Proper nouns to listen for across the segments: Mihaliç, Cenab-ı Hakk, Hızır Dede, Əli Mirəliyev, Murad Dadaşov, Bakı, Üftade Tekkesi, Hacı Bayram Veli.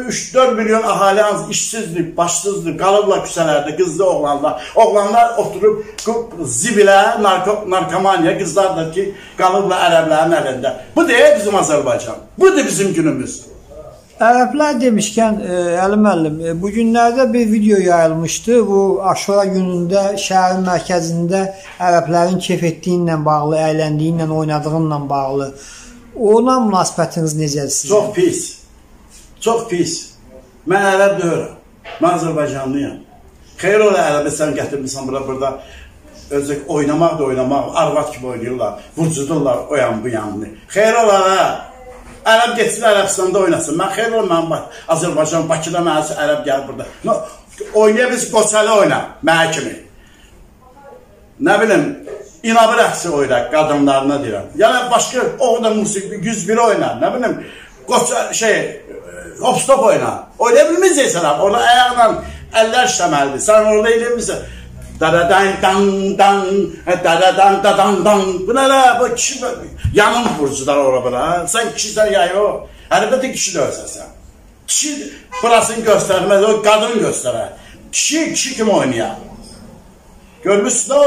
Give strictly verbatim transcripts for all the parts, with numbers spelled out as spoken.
üç dörd milyon ahali az, işsizlik, başsızlık, qalırlar küsələrdə, qızlı oğlanlar. Oğlanlar oturub zibilə, narko, narkomaniya, qızlar da ki, qalırlar ərəblərin əlində. Bu deyək bizim Azərbaycan. Budur bizim günümüz. Ərəblər demişkən, Əli müəllim, bugünlərdə bir video yayılmışdı. Bu Aşura günündə şəhərin mərkəzində ərəblərin kef etdiyinlə bağlı, əyləndiyinlə, oynadığınla bağlı. Ona münasibətiniz necədir sizin? Çox pis. Çox pis. Mən ərəb deyirəm. Mən Azərbaycanlıyam. Xeyr ola ərəbi sən gətirmişsən bura, burada. Özlük oynamaq da oynamaq. Arvat kimi oynayırlar. Vurcudurlar o yan bu yanını. Xeyr ola ərəb. Ərəb getsin Ərəbistanda oynasın. Mən xeyr ola mən Azərbaycan, Bakıda mənəsi ərəb gəlir burada. Oynaya biz qoçəli oyna. Mənə kimi. Nə bilim. İnabı rəqsi oynaq qadınlarına deyirəm. Yəni başqa oğda musiqi yüz bir oynar. Nə bilim. Qoça şey hopstop oynar. Oynaya bilməyəcək sənəm. Orada ayaqla əllər işləməlidir. Sən orada eləyirmişsən. Dadadan dan dan dadadan dadan dan. Bu nə la? Bu kişi yanın burcudan ora bura. Sən kişisən ya yox. Əlbəttə kişi dövsəsən. Kişi burasını göstərməz. O qadın göstərər. Kişi kişi kimi oynayar. Görmüşsün o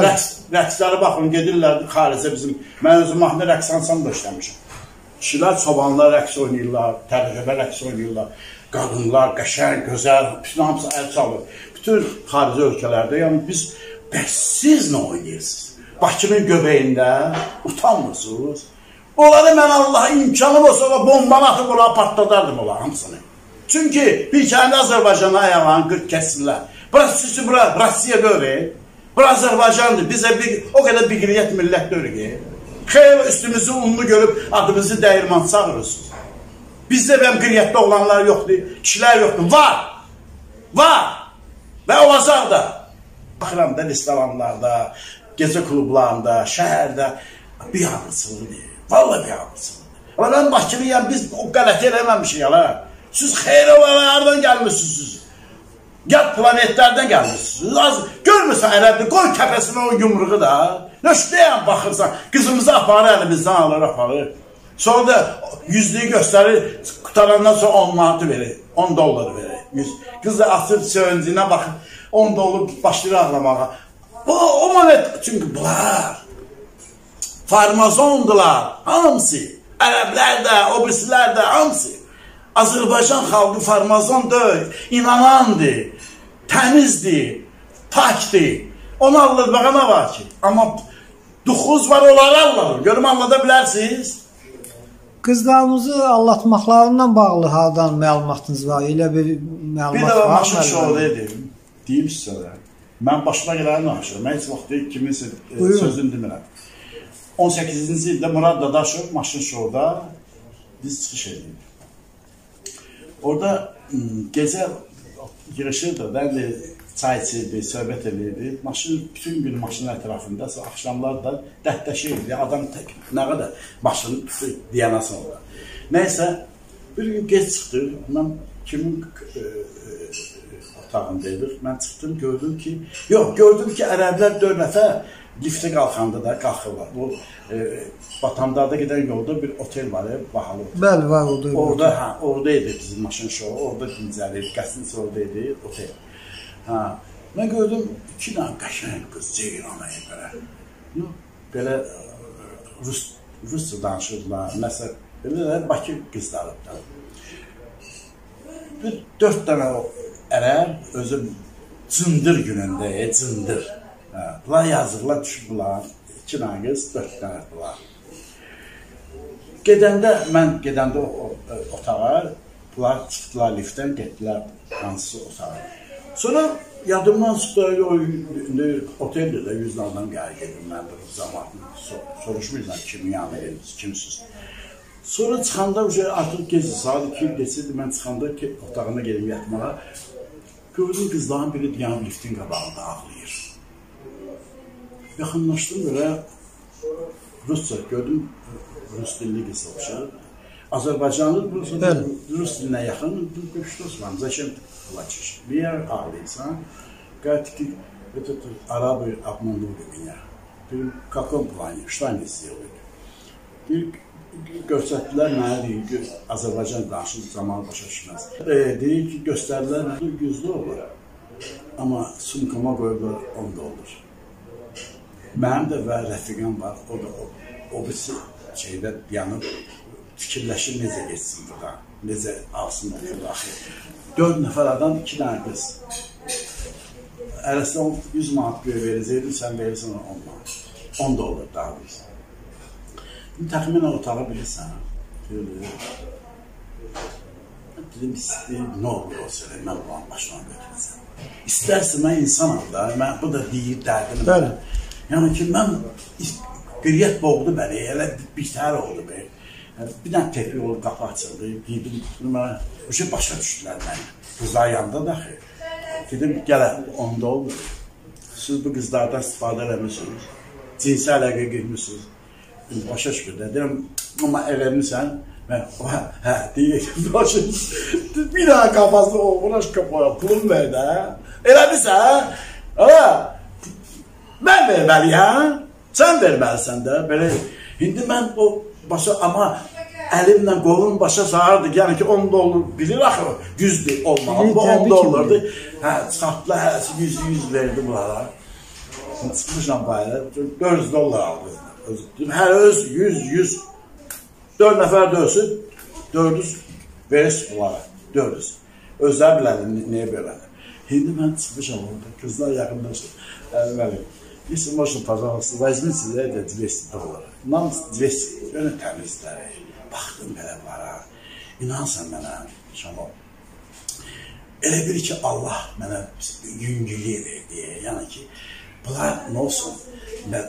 rəqs, rəqsləri baxın, gedirlər xaricə bizim. Mən özüm mahnı rəqs ansamda işləmişəm. Kişilər çobanlar rəqs oynayırlar, tərhəbə rəqs oynayırlar. Qadınlar qəşəng, gözəl, bütün hamısı əl çalır. Bütün xarici ölkələrdə yəni biz bəs siz nə oynayırsınız? Bakının göbəyində utanmırsınız. Onları mən Allah imkanım olsa da bombanı atıb ona partladardım onları hamısını. Çünki bir kəndi Azərbaycanın ayağını qırk kəsirlər. Burası sizi, bura Rusiya dövri, bura Azərbaycandır, bizə bir, o qədər birliyyət millət dövri ki, xeyr üstümüzü unlu görüb adımızı dəyirman çağırırsınız. Bizdə bəm birliyyətdə olanlar yoxdur, kişilər yoxdur, var, var və olacaq da. Baxıram da restoranlarda, gecə klublarında, şəhərdə bir anısındır, valla bir anısındır. Ama mən Bakılıyam, biz o qələt eləməmişik ya lan. Siz xeyr olanlardan gəlmişsiniz siz. Gel planetlerden gelmişsiniz. Görmüyorsan ərəbini, koy tepesine o yumruğu da. Nöştüyen bakırsan, kızımızı aparır, elimizden alır, aparır. Sonra da yüzlüğü gösterir, kurtarandan sonra on manatı verir, on doları verir. Yüz. Kız da asır söğüncüğüne bakır, on dolar başlayır ağlamağa. O, o moment, çünkü bunlar farmazondular, hamısı. Ərəblər də, obrislər də, hamısı. Azərbaycan xalqı farmazon deyil, inanandır, təmizdir, takdir. Onu anlatmağa nə var ki? Amma duxuz var, onları anladım. Görüm, anlada bilərsiniz. Qızlarımızı anlatmaqlarından bağlı hardan məlumatınız var? Elə bir məlumat var. Bir də ben başım şovda edeyim. Deyim sizə, mən başıma gələni danışıram. Mən heç vaxt deyil, kiminsə sözünü demirəm. on səkkizinci ildə Murad Dadaşov maşın şovda biz çıxış edildi. Orada gecə girişirdi, mən de çay içirdi, söhbət edirdi. Maşın, bütün gün maşının ətrafında, axşamlar da dəhdəşirdi, adam tək, nə qədər maşın diyanası olur. Neyse, bir gün gec çıxdı, mən kimin e, e, otağındaydı, mən çıxdım, gördüm ki, yox, gördüm ki, ərəblər dörd nəfər liftə qalxanda da qalxırlar. Bu, e, Batamdarda gedən yolda bir otel var, bahalı otel. Bəli, var, orada. Orada, ha, oradaydı bizim maşın şovu, orada dincəliydi, qəsniz oradaydı, otel. Ha, mən gördüm, iki tane qəşəng qız, ceyranayı belə. Belə, rus, rusca danışırdılar, nəsə, belə Bakı qızlarıdır. Bir dörd dənə ərəb, özü cındır günündə, cındır. Bunlar yazıqlar düşüb bunlar, iki tane qız, dört tane bunlar. Gedəndə, mən gedəndə o otağa, bunlar çıxdılar liftdən, getdilər hansısa otağa. Sonra yadımdan çıxdı, oteldir də yüzlə adam gəlir gedir, mən bu zamanı soruşmuyuzdan kimi yanı ediniz, kimsiz. Sonra çıxanda artıq gecə, saat iki geçirdi, mən çıxanda otağına gedim yatmağa. Gördüm qızların biri diyan liftin qabağında ağlayır. Yaxınlaşdım böyle Rusça, gördüm Rus dilini qızılmışam. Azərbaycanlı Rus diline yaxın, göçtü Osman, zəşəm tıqlaçış. Bir yer ağlayırsan, gayet ki, Arabı abmanlı bir dünya. Bir kakon planı, ştan istiyordu. Bir göstərdilər mənə deyim ki, Azərbaycan danışıq zaman başa düşməz. Deyir ki, göstərdilər mənə yüzlü olur, amma sumkama qoyublar, onda olur. Mənim də və rəfiqəm var, o da o birisi şeydə yanıb fikirləşir necə geçsin burada, necə alsın burada. Dörd nəfər adam, iki dənə qız. Ərəsdən yüz manat göyə verəcəkdim, sən verirsən on manat. Onda olur daha birisi. Təxminən otağı bilirsən, dedim, istəyir, nə olur o sələyə, mən olan başına götürürsən. İstərsə, mən insanam da, bu da deyir dərdini. Yəni ki, mən qiriyyət boğdu məni, elə bitər oldu məni. Bir dənə tepik olub, qapı açıldı, giydim, o şey başa düşdülər məni. Qızlar yanında da xeyr. Dedim, gələk, onda olur. Siz bu qızlardan istifadə eləmişsiniz, cinsi əlaqə girmişsiniz. Başa şükür dedim, ama evlenmişsen, ben hə deyir, bir daha kafasını oğulaş kapıya pulum verdi hə, evlenmişsen hə, ben verməliyəm, sen verməlisən də, belə, indi mən o başa, ama elimle kolum başa sağırdı, yani ki onda olur, bilir axı, yüzdür olmalı, bu onda olurdu, hə, çıxartdılar, hə, yüz, yüz verdi bunlara, çıxmışam bayrağı, dörd yüz dollar aldı. Hər öz yüz yüz dörd nəfər dövsün, dörd yüz verirsin bunlara, dörd yüz. Özləri bilərdir, niyə belədir. İndi mən çıxmışam orada, qızlar yaxınlaşır. Əvvəli, isim başını tazalıqsız, vəzmin sizə də dveysi dollar. Nam dveysi, önə təmizləri. Baxdım belə bara, inansan mənə, şamal. Elə bir ki, Allah mənə yüngülüyə verdi, yəni ki, bunlar nə olsun, mən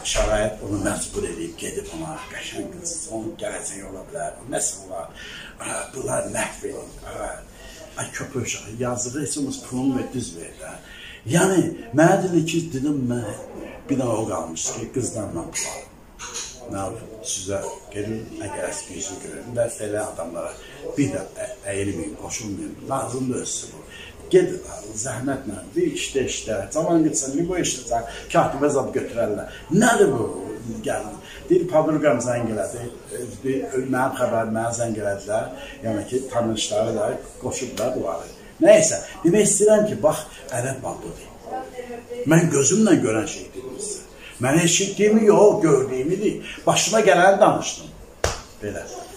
şərayət onu məcbur edib, gedib ona, qəşən qız, onun gələcəyi ola bilər, nəsə olar, bunlar məhv edib, köpə uşağı, yazıqı heç pulum və düz verdi. Yəni, mənə dedi ki, dedim, mən bir dənə o qalmışdı ki, qızdan mən pul aldım. Nə olub, sizə gedin, əgərəsi gözünü görürüm və elə adamlara bir də əyilməyin, qoşulmayın, lazımdır özü bu. Gedin, zəhmətlə, bir işdə işdə, zaman gitsən, bir qoy işdə, katibə zab götürərlər. Nədir bu? Deyir, padurqam zəng elədi, mənim xəbər, mənə zəng elədilər, yəni ki, tanışları da qoşublar, duvarı. Nəysə, demək istəyirəm ki, bax, ərəb babıdır. Mən gözümlə görən şey deyim sizə. Mən eşitdiyimi yox, gördüyümü deyil. Başıma gələni danışdım. Belə.